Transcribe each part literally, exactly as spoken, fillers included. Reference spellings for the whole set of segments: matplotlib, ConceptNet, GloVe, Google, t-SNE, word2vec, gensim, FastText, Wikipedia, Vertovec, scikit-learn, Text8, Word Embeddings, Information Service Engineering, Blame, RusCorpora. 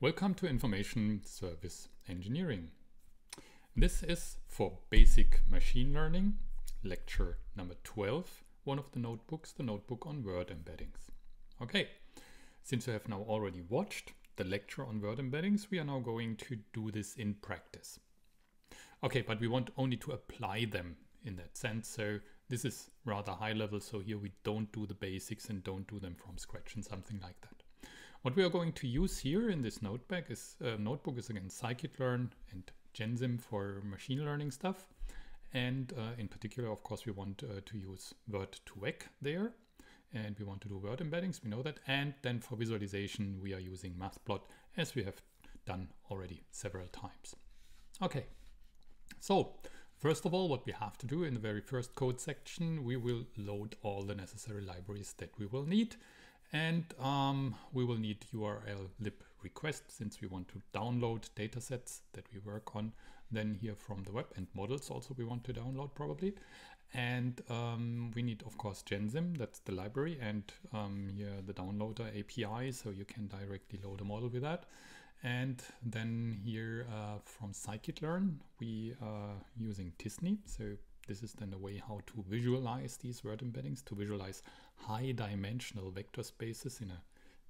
Welcome to Information Service Engineering. This is for Basic Machine Learning, lecture number twelve, one of the notebooks, the notebook on Word Embeddings. Okay, since you have now already watched the lecture on Word Embeddings, we are now going to do this in practice. Okay, but we want only to apply them in that sense, so this is rather high level, so here we don't do the basics and don't do them from scratch and something like that. What we are going to use here in this notebook is, uh, notebook is again scikit-learn and gensim for machine learning stuff. And uh, in particular, of course, we want uh, to use word two vec there. And we want to do word embeddings, we know that. And then for visualization, we are using matplotlib, as we have done already several times. Okay, so first of all, what we have to do in the very first code section, we will load all the necessary libraries that we will need. And um, we will need urllib request since we want to download datasets that we work on. Then here from the web and models also we want to download probably. And um, we need of course gensim, that's the library, and um, here the downloader A P I, so you can directly load a model with that. And then here uh, from scikit-learn we are using t S N E. So this is then the way how to visualize these word embeddings, to visualize high dimensional vector spaces in a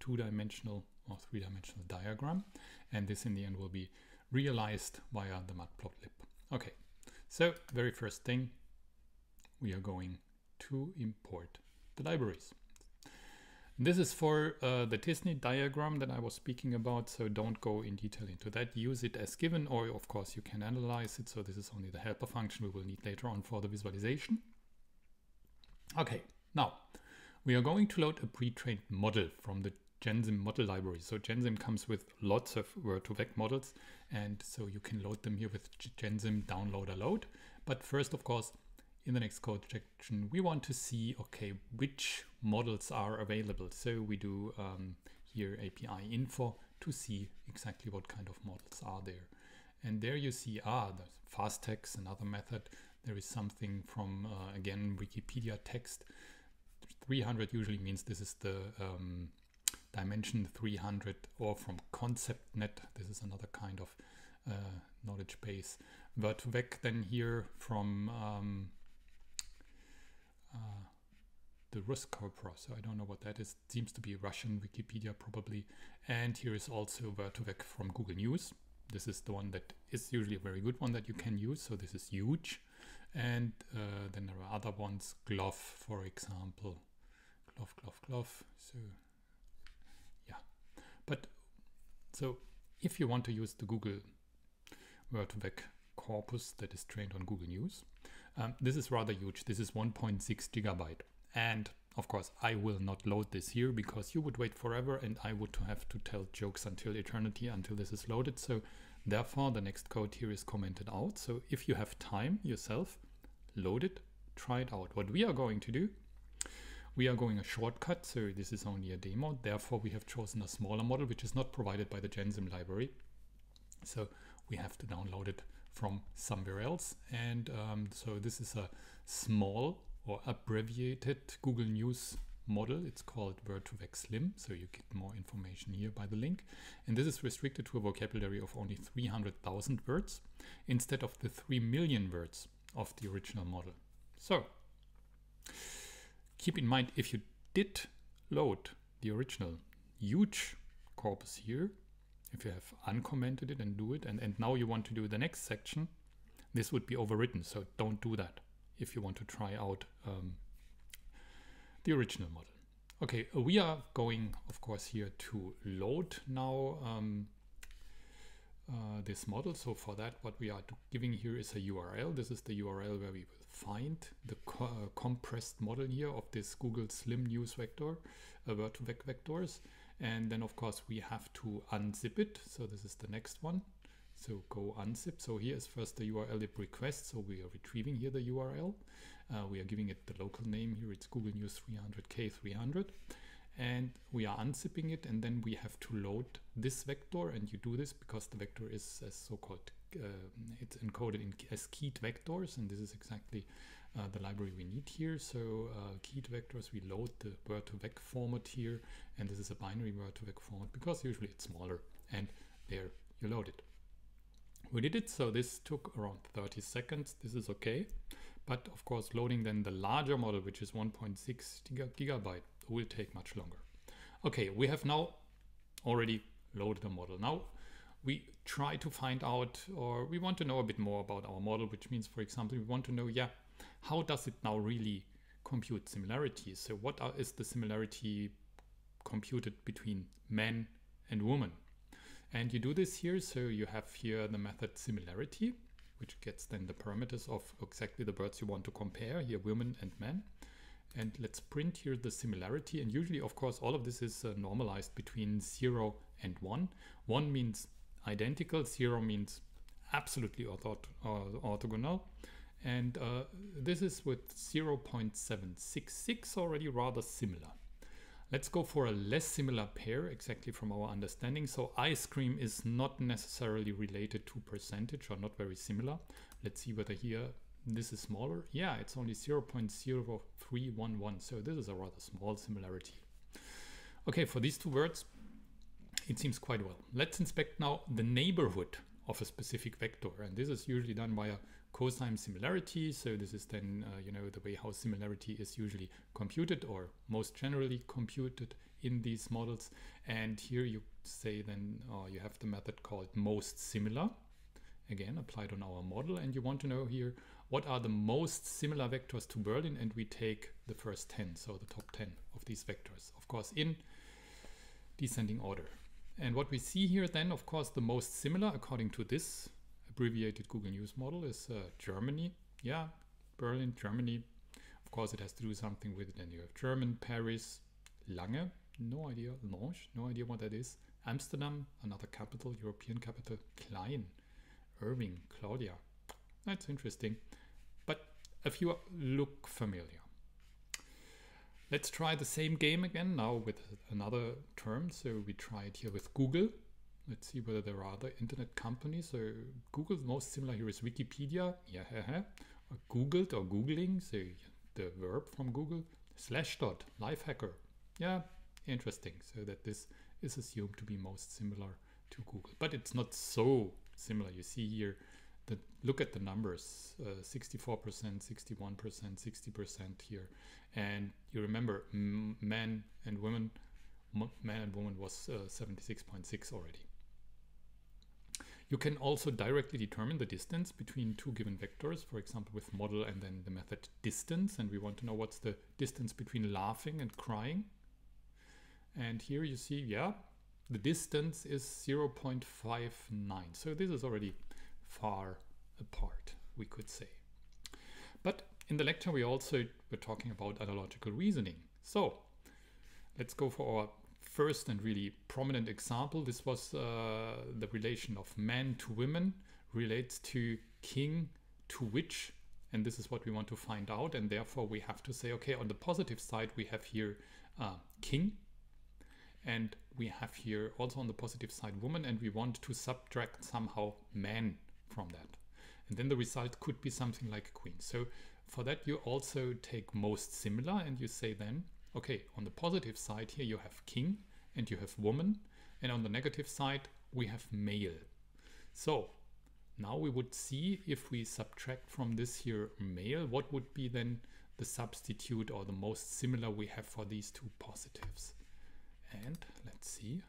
two-dimensional or three-dimensional diagram. And this in the end will be realized via the matplotlib. Okay, so very first thing, we are going to import the libraries. This is for uh, the t S N E diagram that I was speaking about, so don't go in detail into that. Use it as given, or of course you can analyze it. So this is only the helper function we will need later on for the visualization. Okay, now we are going to load a pre-trained model from the gensim model library. So gensim comes with lots of word two vec models, and so you can load them here with gensim downloader load. But first, of course, in the next code section, we want to see, okay, which models are available. So we do um, here A P I info to see exactly what kind of models are there. And there you see, ah, the FastText, another method. There is something from, uh, again, Wikipedia text. three hundred usually means this is the um, dimension three hundred, or from ConceptNet. This is another kind of uh, knowledge base. word two vec then here from... Um, Uh, the RusCorpora, so I don't know what that is. It seems to be Russian Wikipedia probably. And here is also Vertovec from Google News. This is the one that is usually a very good one that you can use, so this is huge. And uh, then there are other ones, GloVe, for example. GloVe, GloVe, GloVe. So yeah, but so if you want to use the Google word two vec corpus that is trained on Google News, Um, this is rather huge. This is one point six gigabyte. And of course, I will not load this here because you would wait forever and I would have to tell jokes until eternity until this is loaded. So therefore, the next code here is commented out. So if you have time yourself, load it, try it out. What we are going to do, we are going a shortcut. So this is only a demo. Therefore, we have chosen a smaller model, which is not provided by the gensim library. So we have to download it from somewhere else. And um, so this is a small or abbreviated Google News model. It's called word two vec Slim. So you get more information here by the link. And this is restricted to a vocabulary of only three hundred thousand words instead of the three million words of the original model. So keep in mind, if you did load the original huge corpus here, if you have uncommented it and do it, and, and now you want to do the next section, this would be overwritten. So don't do that if you want to try out um, the original model. Okay, we are going, of course, here to load now um, uh, this model. So for that, what we are giving here is a U R L. This is the U R L where we will find the co uh, compressed model here of this Google Slim News vector, uh, word two vec vectors. And then, of course, we have to unzip it. So this is the next one. So go unzip. So here is first the urllib request. So we are retrieving here the U R L. Uh, we are giving it the local name here. It's Google News three hundred K three hundred. And we are unzipping it. And then we have to load this vector. And you do this because the vector is so-called, uh, it's encoded in as keyed vectors. And this is exactly uh, the library we need here. So uh, keyed vectors, we load the Word to vec format here, and this is a binary Word to vec format because usually it's smaller, and there you load it. We did it, so this took around thirty seconds. This is okay, but of course loading then the larger model, which is one point six gigabyte, will take much longer. Okay, we have now already loaded the model. Now we try to find out, or we want to know a bit more about our model, which means, for example, we want to know, yeah, how does it now really compute similarities? So what are, is the similarity computed between man and woman? And you do this here, so you have here the method similarity, which gets then the parameters of exactly the words you want to compare, here women and men. And let's print here the similarity. And usually, of course, all of this is uh, normalized between zero and one. One means identical, zero means absolutely orthot uh, orthogonal. And uh, this is with zero point seven six six already rather similar. Let's go for a less similar pair, exactly from our understanding. So ice cream is not necessarily related to percentage, or not very similar. Let's see whether here this is smaller. Yeah, it's only zero point zero three one one. So this is a rather small similarity. Okay, for these two words, it seems quite well. Let's inspect now the neighborhood of a specific vector. And this is usually done by a cosine similarity. So this is then, uh, you know, the way how similarity is usually computed, or most generally computed in these models. And here you say then, uh, you have the method called most similar, again, applied on our model. And you want to know here, what are the most similar vectors to Berlin? And we take the first ten, so the top ten of these vectors, of course, in descending order. And what we see here then, of course, the most similar, according to this abbreviated Google News model, is uh, Germany. Yeah, Berlin, Germany. Of course, it has to do something with it. And you have German, Paris, Lange, no idea, Lange, no idea what that is. Amsterdam, another capital, European capital, Klein, Irving, Claudia. That's interesting, but a few look familiar. Let's try the same game again now with another term. So we try it here with Google. Let's see whether there are other internet companies. So Google, most similar here is Wikipedia. Yeah, ha, ha. Or Googled or Googling. So the verb from Google. Slashdot, Lifehacker. Yeah, interesting. So that this is assumed to be most similar to Google, but it's not so similar. You see here, the, look at the numbers, uh, sixty-four percent, sixty-one percent, sixty percent here. And you remember men and women, man and woman was seventy-six point six uh, already. You can also directly determine the distance between two given vectors, for example, with model and then the method distance. And we want to know what's the distance between laughing and crying. And here you see, yeah, the distance is zero point five nine. So this is already far apart, we could say. But in the lecture, we also were talking about analogical reasoning. So let's go for our first and really prominent example. This was uh, the relation of man to women relates to king to witch. And this is what we want to find out. And therefore we have to say, okay, on the positive side, we have here uh, king. And we have here also on the positive side woman, and we want to subtract somehow man from that. And then the result could be something like queen. So for that, you also take most similar, and you say then, okay, on the positive side here, you have king and you have woman. And on the negative side, we have male. So now we would see if we subtract from this here male, what would be then the substitute or the most similar we have for these two positives. And let's see.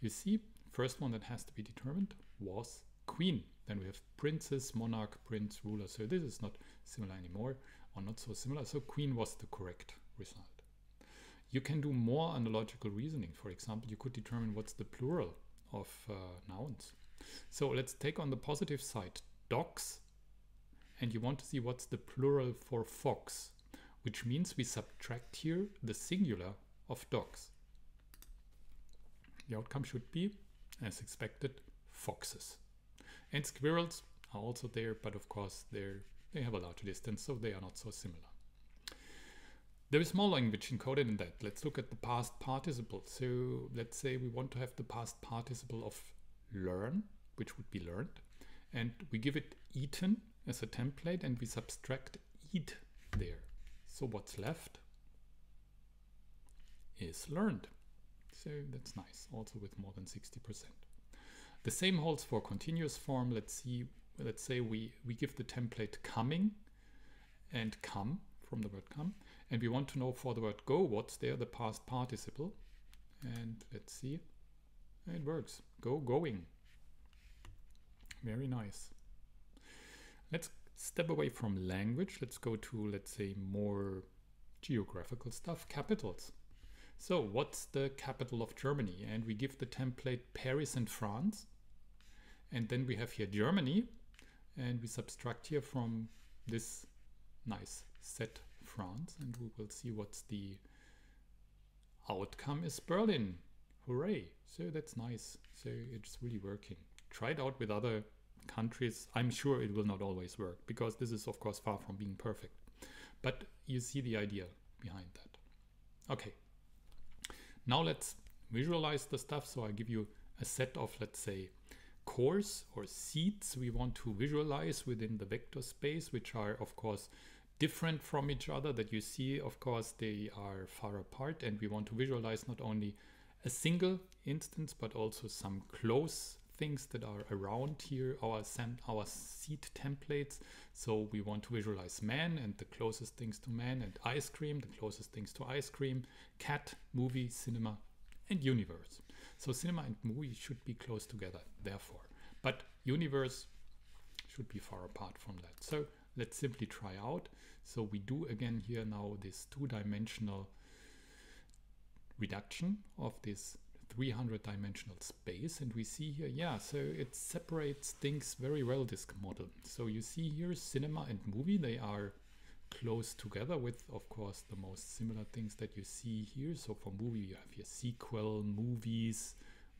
You see, first one that has to be determined was queen. Then we have princess, monarch, prince, ruler. So this is not similar anymore, or not so similar. So queen was the correct result. You can do more analogical reasoning. For example, you could determine what's the plural of uh, nouns. So let's take on the positive side dogs. And you want to see what's the plural for fox, which means we subtract here the singular of dogs. The outcome should be, as expected, foxes. And squirrels are also there, but of course they're, they have a larger distance, so they are not so similar. There is more language encoded in that. Let's look at the past participle. So let's say we want to have the past participle of learn, which would be learned, and we give it eaten, as a template and we subtract eat there. So what's left is learned. So that's nice, also with more than sixty percent. The same holds for continuous form. Let's see, let's say we, we give the template coming and come from the word come. And we want to know for the word go, what's there, the past participle. And let's see, it works. Go, going. Very nice. Let's step away from language. Let's go to, let's say, more geographical stuff, capitals. So what's the capital of Germany? And we give the template Paris and France. And then we have here Germany. And we subtract here from this nice set France. And we will see what's the outcome is Berlin. Hooray. So that's nice. So it's really working. Try it out with other countries. I'm sure it will not always work because this is of course far from being perfect. But you see the idea behind that. Okay. Now let's visualize the stuff. So I give you a set of, let's say, cores or seats we want to visualize within the vector space, which are of course different from each other, that you see, of course, they are far apart, and we want to visualize not only a single instance, but also some close things that are around here, our, our seat templates. So we want to visualize man and the closest things to man, and ice cream, the closest things to ice cream, cat, movie, cinema, and universe. So cinema and movie should be close together, therefore, but universe should be far apart from that. So let's simply try out. So we do again here now this two-dimensional reduction of this three hundred dimensional space, and we see here, yeah, so it separates things very well, this model. So you see here cinema and movie, they are close together with, of course, the most similar things that you see here. So for movie, you have your sequel, movies,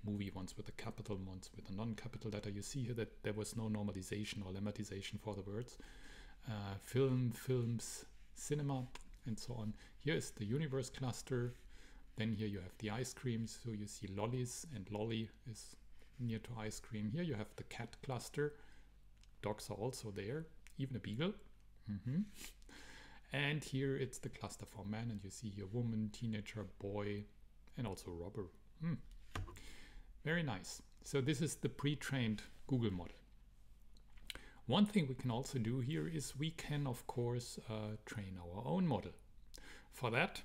movie ones with a capital, ones with a non-capital letter. You see here that there was no normalization or lemmatization for the words. Uh, film, films, cinema, and so on. Here is the universe cluster. Then here you have the ice cream. So you see lollies, and lolly is near to ice cream. Here you have the cat cluster. Dogs are also there, even a beagle. Mm-hmm. And here it's the cluster for man, and you see here woman, teenager, boy, and also robber. Mm. Very nice. So this is the pre-trained Google model. One thing we can also do here is we can, of course, uh, train our own model. For that,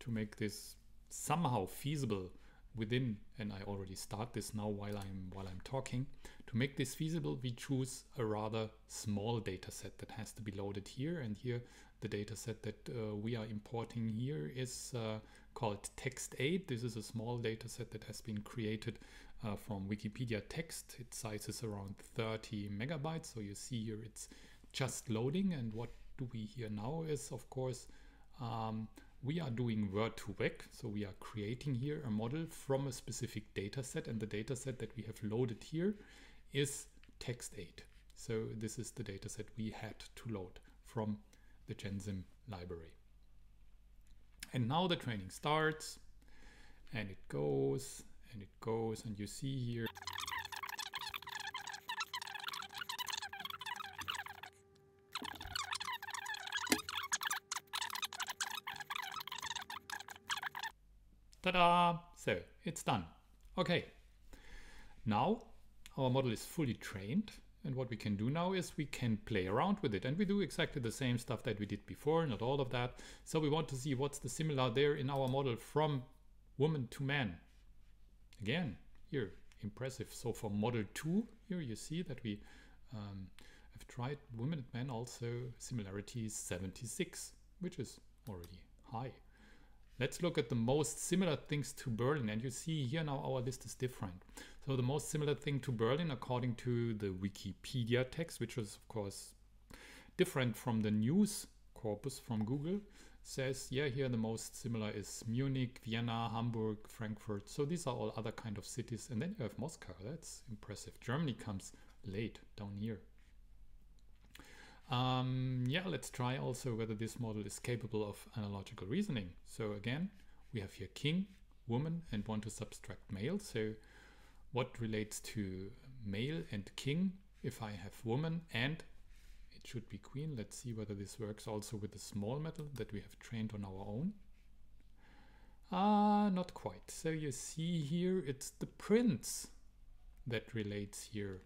to make this somehow feasible within, and I already start this now while I'm while I'm talking, to make this feasible, we choose a rather small data set that has to be loaded here. And here the data set that uh, we are importing here is uh, called Text eight. This is a small data set that has been created uh, from Wikipedia text. Its size is around thirty megabytes. So you see here it's just loading. And what do we here now is, of course, um, we are doing word to vec. So we are creating here a model from a specific data set, and the data set that we have loaded here is Text eight. So this is the data set we had to load from the gensim library. And now the training starts, and it goes, and it goes, and you see here. Ta-da! So it's done. Okay. Now our model is fully trained, and what we can do now is we can play around with it, and we do exactly the same stuff that we did before, not all of that. So we want to see what's the similar there in our model from woman to man. Again, here, impressive. So for model two, here you see that we um, have tried women and men also, similarity is seventy-six, which is already high. Let's look at the most similar things to Berlin, and you see here now our list is different. So the most similar thing to Berlin, according to the Wikipedia text, which is of course different from the news corpus from Google, says, yeah, here the most similar is Munich, Vienna, Hamburg, Frankfurt. So these are all other kind of cities. And then you have Moscow. That's impressive. Germany comes late down here. Um, yeah, let's try also whether this model is capable of analogical reasoning. So again, we have here king, woman, and want to subtract male. So what relates to male and king? If I have woman and, it should be queen. Let's see whether this works also with the small metal that we have trained on our own. Ah, uh, not quite. So you see here, it's the prince that relates here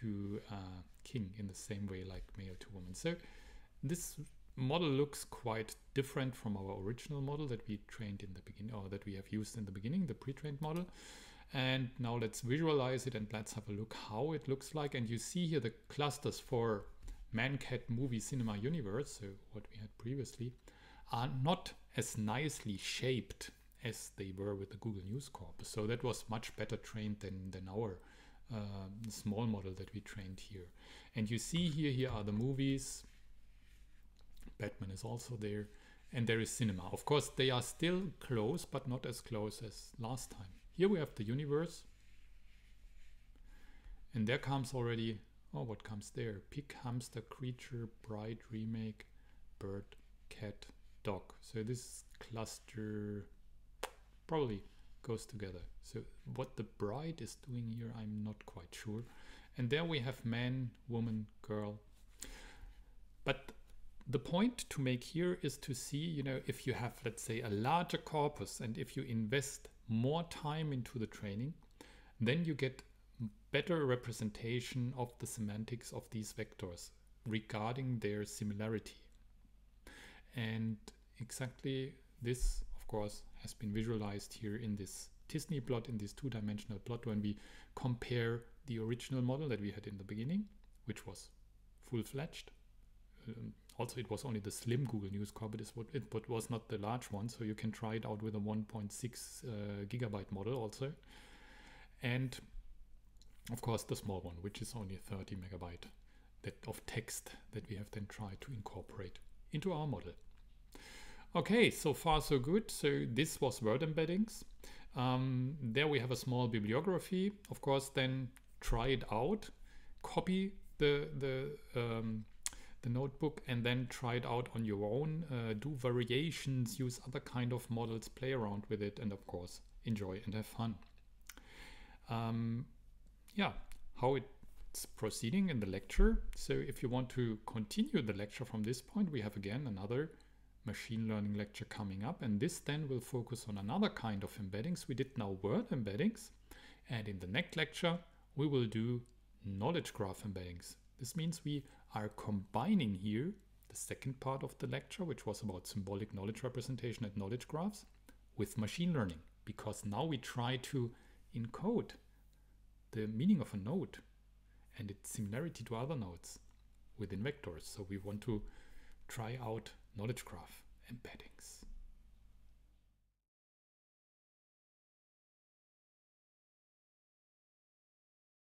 to uh, king in the same way like male to woman. So this model looks quite different from our original model that we trained in the beginning, or that we have used in the beginning, the pre-trained model. And now let's visualize it and let's have a look how it looks like. And you see here the clusters for man, cat, movie, cinema, universe, so what we had previously, are not as nicely shaped as they were with the Google News Corp. So that was much better trained than, than our uh, small model that we trained here. And you see here, here are the movies. Batman is also there. And there is cinema. Of course, they are still close, but not as close as last time. Here we have the universe. And there comes already, oh, what comes there? Pig, hamster, creature, bride, remake, bird, cat, dog. So this cluster probably goes together. So what the bride is doing here, I'm not quite sure. And there we have man, woman, girl. But the point to make here is to see, you know, if you have, let's say, a larger corpus and if you invest more time into the training, then you get better representation of the semantics of these vectors regarding their similarity. And exactly this, of course, has been visualized here in this t S N E plot, in this two-dimensional plot, when we compare the original model that we had in the beginning, which was full-fledged. Um, also, it was only the slim Google News Corp, it, but was not the large one, so you can try it out with a one point six uh, gigabyte model also. And of course the small one, which is only thirty megabyte that of text that we have then tried to incorporate into our model. Okay, so far so good. So this was Word Embeddings. Um, there we have a small bibliography. Of course, then try it out, copy the, the, um, the notebook and then try it out on your own, uh, do variations, use other kind of models, play around with it, and of course, enjoy and have fun. Um, yeah, how it proceeding in the lecture. So if you want to continue the lecture from this point, we have again another machine learning lecture coming up, and this then will focus on another kind of embeddings. We did now word embeddings, and in the next lecture we will do knowledge graph embeddings. This means we are combining here the second part of the lecture, which was about symbolic knowledge representation and knowledge graphs, with machine learning, because now we try to encode the meaning of a node and its similarity to other nodes within vectors. So we want to try out knowledge graph embeddings.